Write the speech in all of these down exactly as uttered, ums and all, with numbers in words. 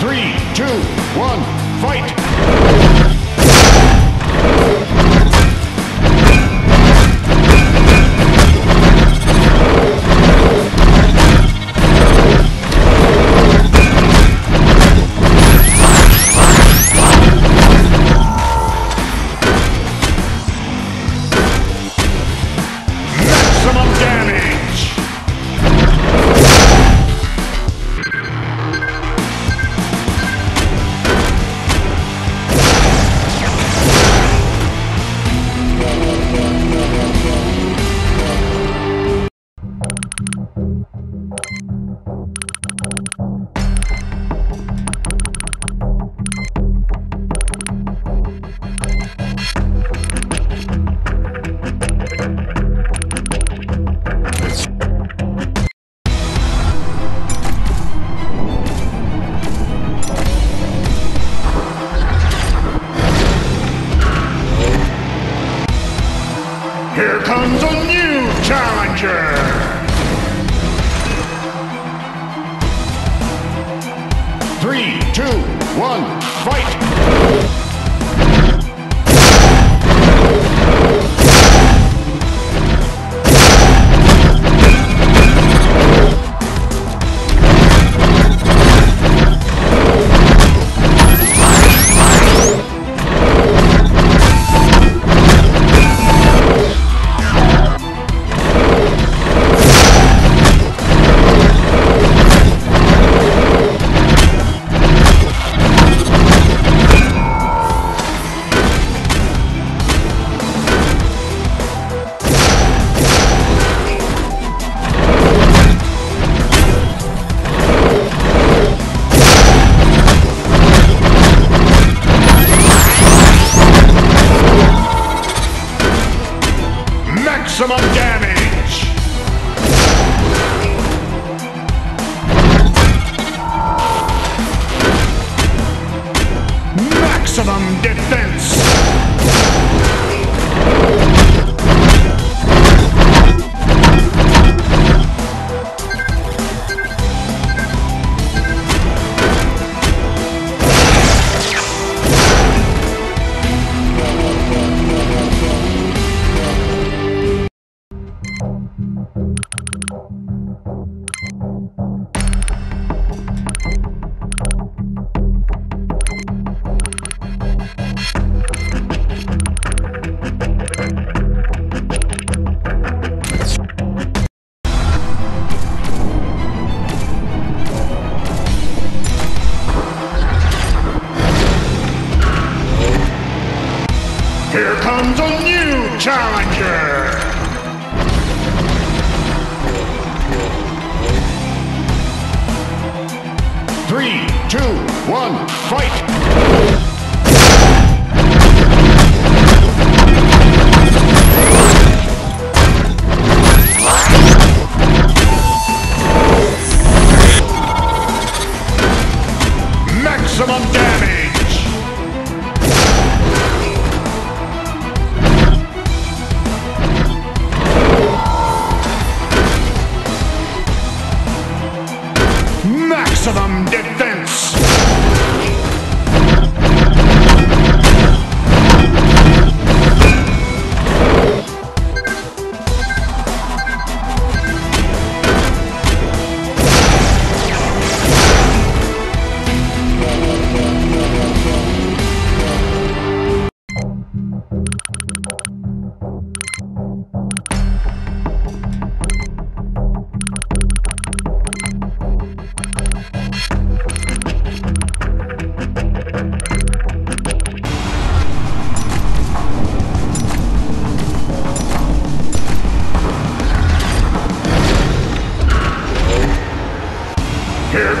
Three, two, one, fight! Here comes a new challenger! Three, two, one, fight! Maximum damage! Maximum defense! Here comes a new challenger! Three, two, one, fight! Maximum defense! Here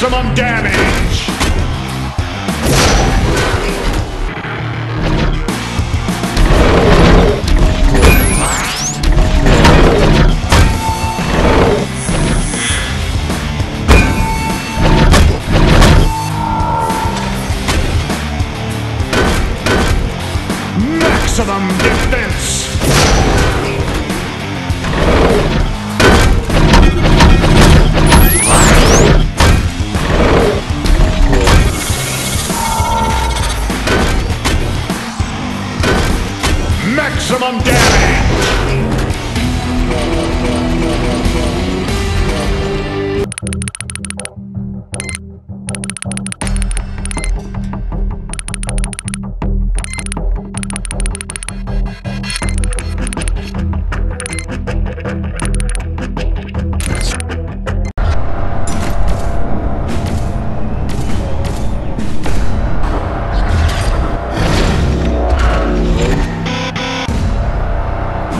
maximum damage. Maximum defense. Maximum damage.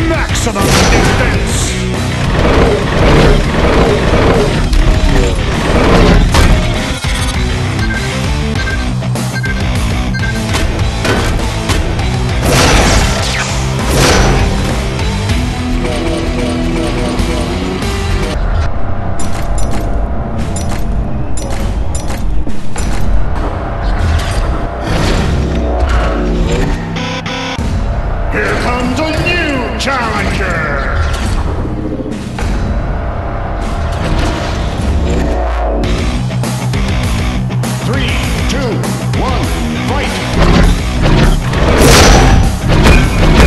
Maximum defense. Here comes a new challenger! Three, two, one, fight! Maximum damage!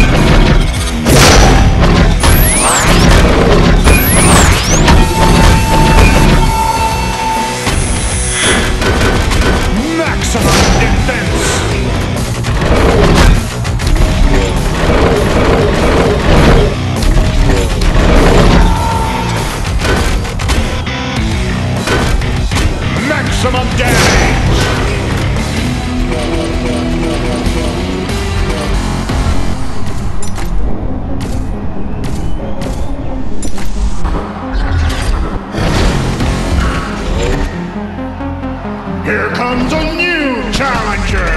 Here comes a new challenger!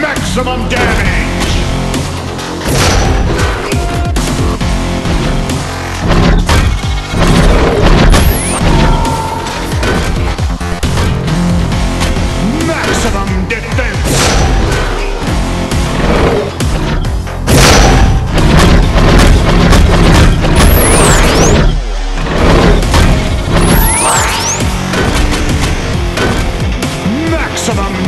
Maximum damage! Maximum defense! Maximum